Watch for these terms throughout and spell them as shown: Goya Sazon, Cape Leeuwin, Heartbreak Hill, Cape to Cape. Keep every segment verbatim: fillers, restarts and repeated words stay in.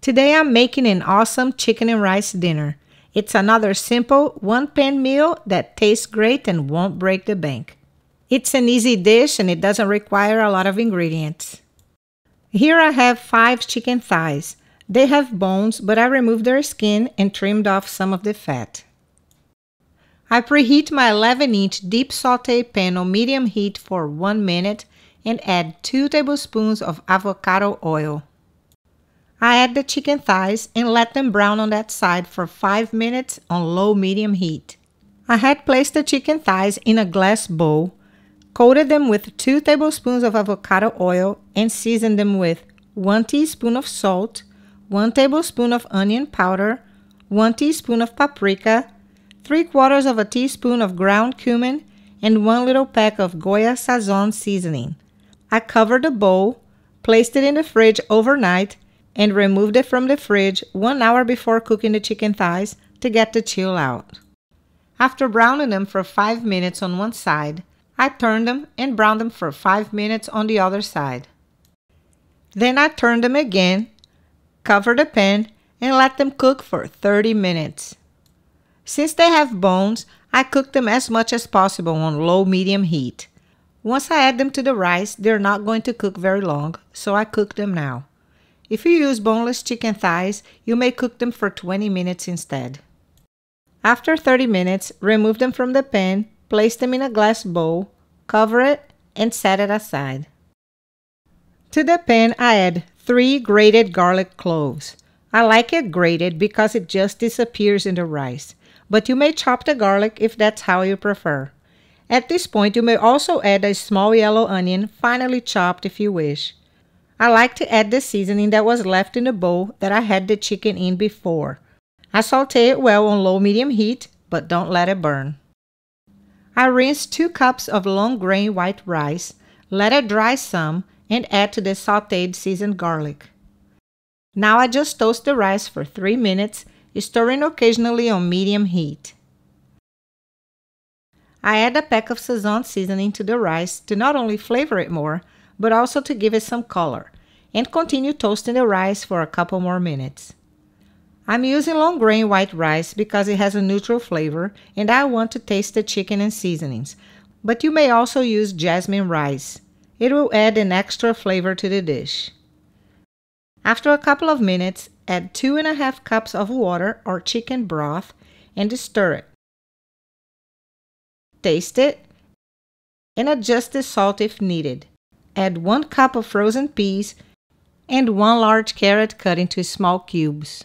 Today I'm making an awesome chicken and rice dinner. It's another simple one-pan meal that tastes great and won't break the bank. It's an easy dish and it doesn't require a lot of ingredients. Here I have five chicken thighs. They have bones, but I removed their skin and trimmed off some of the fat. I preheat my eleven inch deep saute pan on medium heat for one minute and add two tablespoons of avocado oil. I add the chicken thighs and let them brown on that side for five minutes on low-medium heat. I had placed the chicken thighs in a glass bowl, coated them with two tablespoons of avocado oil and seasoned them with one teaspoon of salt, one tablespoon of onion powder, one teaspoon of paprika, three quarters of a teaspoon of ground cumin, and one little pack of Goya Sazon seasoning. I covered the bowl, placed it in the fridge overnight, and removed it from the fridge one hour before cooking the chicken thighs to get the chill out. After browning them for five minutes on one side, I turned them and browned them for five minutes on the other side. Then I turned them again, covered the pan, and let them cook for thirty minutes. Since they have bones, I cook them as much as possible on low-medium heat. Once I add them to the rice, they're not going to cook very long, so I cook them now. If you use boneless chicken thighs, you may cook them for twenty minutes instead. After thirty minutes, remove them from the pan, place them in a glass bowl, cover it, and set it aside. To the pan, I add three grated garlic cloves. I like it grated because it just disappears in the rice, but you may chop the garlic if that's how you prefer. At this point, you may also add a small yellow onion, finely chopped if you wish. I like to add the seasoning that was left in the bowl that I had the chicken in before. I saute it well on low-medium heat, but don't let it burn. I rinse two cups of long-grain white rice, let it dry some, and add to the sauteed seasoned garlic. Now I just toast the rice for three minutes, stirring occasionally on medium heat. I add a pack of Sazon seasoning to the rice to not only flavor it more, but also to give it some color, and continue toasting the rice for a couple more minutes. I'm using long grain white rice because it has a neutral flavor and I want to taste the chicken and seasonings, but you may also use jasmine rice. It will add an extra flavor to the dish. After a couple of minutes, add two and a half cups of water or chicken broth and stir it. Taste it and adjust the salt if needed. Add one cup of frozen peas and one large carrot cut into small cubes.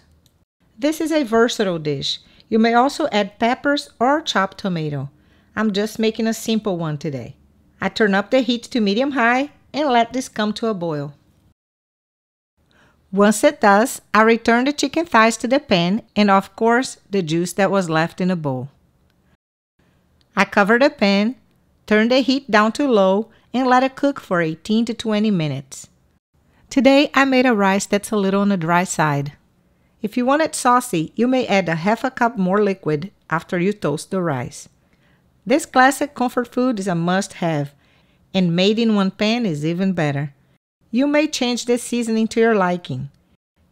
This is a versatile dish. You may also add peppers or chopped tomato. I'm just making a simple one today. I turn up the heat to medium-high and let this come to a boil. Once it does, I return the chicken thighs to the pan and, of course, the juice that was left in the bowl. I cover the pan, turn the heat down to low, and let it cook for eighteen to twenty minutes. Today I made a rice that's a little on the dry side. If you want it saucy, you may add a half a cup more liquid after you toast the rice. This classic comfort food is a must-have, and made in one pan is even better. You may change the seasoning to your liking.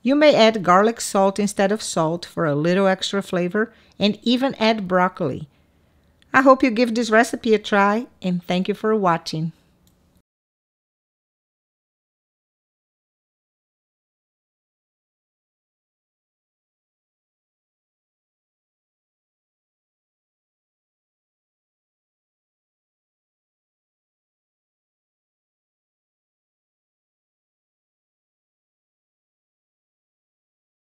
You may add garlic salt instead of salt for a little extra flavor, and even add broccoli. I hope you give this recipe a try, and thank you for watching.